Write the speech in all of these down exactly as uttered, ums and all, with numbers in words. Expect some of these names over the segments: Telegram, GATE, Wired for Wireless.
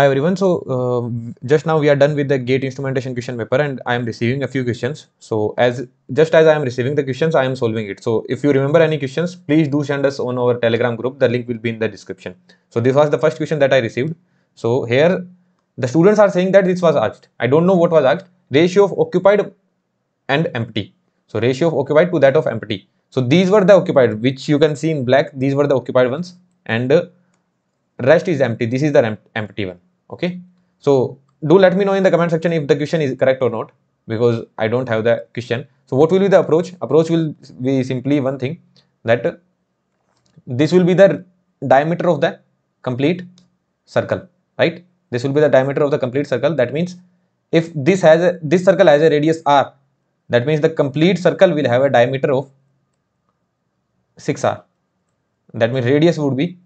Hi everyone, so uh, just now we are done with the GATE instrumentation question paper and I am receiving a few questions. So as just as I am receiving the questions, I am solving it. So if you remember any questions, please do send us on our Telegram group. The link will be in the description. So this was the first question that I received. So here the students are saying that this was asked. I don't know what was asked. Ratio of occupied and empty. So ratio of occupied to that of empty. So these were the occupied, which you can see in black. These were the occupied ones and uh, rest is empty. This is the empty one. Okay, so do let me know in the comment section if the question is correct or not, because I don't have the question. So what will be the approach? Approach will be simply one thing, that this will be the diameter of the complete circle, right? This will be the diameter of the complete circle. That means if this has a, this circle has a radius r, that means the complete circle will have a diameter of six r. That means radius would be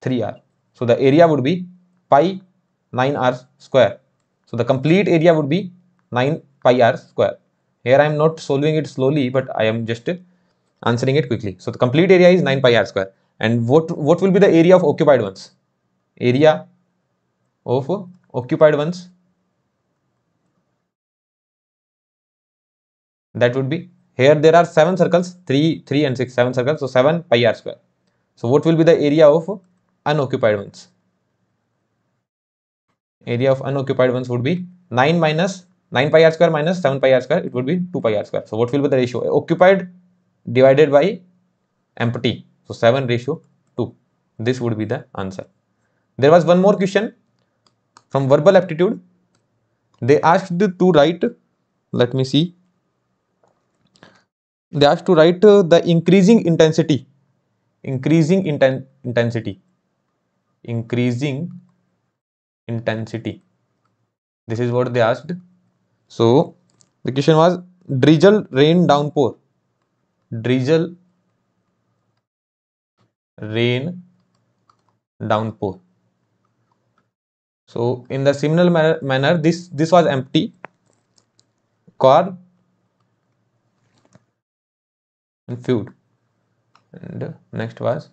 three r. So the area would be pi nine r square. So the complete area would be nine pi r square. Here I am not solving it slowly, but I am just answering it quickly. So the complete area is nine pi r square. And what, what will be the area of occupied ones? Area of occupied ones, that would be, here there are seven circles, three, three and six, seven circles. So seven pi r square. So what will be the area of unoccupied ones? Area of unoccupied ones would be nine minus nine pi r square minus seven pi r square. It would be two pi r square. So what will be the ratio? Occupied divided by empty. So seven ratio two. This would be the answer. There was one more question from verbal aptitude. They asked to write, let me see. They asked to write uh, the increasing intensity. Increasing inten intensity. Increasing intensity. This is what they asked. So the question was drizzle, rain, downpour. Drizzle, rain, downpour. So in the similar manner, manner this this was empty. Car and food, and next was.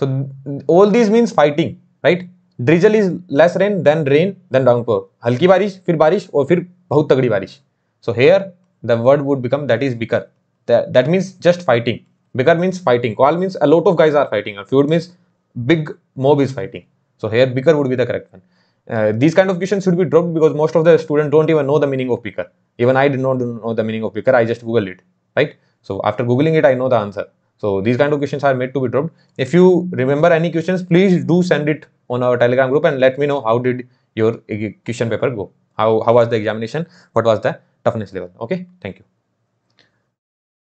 So all these means fighting, right? Drizzle is less rain, then rain, then downpour. Halki barish, fir barish, or fir bahut tagdi barish. So here the word would become, that is bikar. That, that means just fighting. Bikar means fighting. Call means a lot of guys are fighting. And feud means big mob is fighting. So here bikar would be the correct one. Uh, these kind of questions should be dropped because most of the students don't even know the meaning of bikar. Even I did not know the meaning of bikar. I just googled it, right? So after googling it, I know the answer. So these kind of questions are made to be dropped. If you remember any questions, please do send it on our Telegram group and let me know how did your question paper go. How, how was the examination? What was the toughness level? Okay, thank you.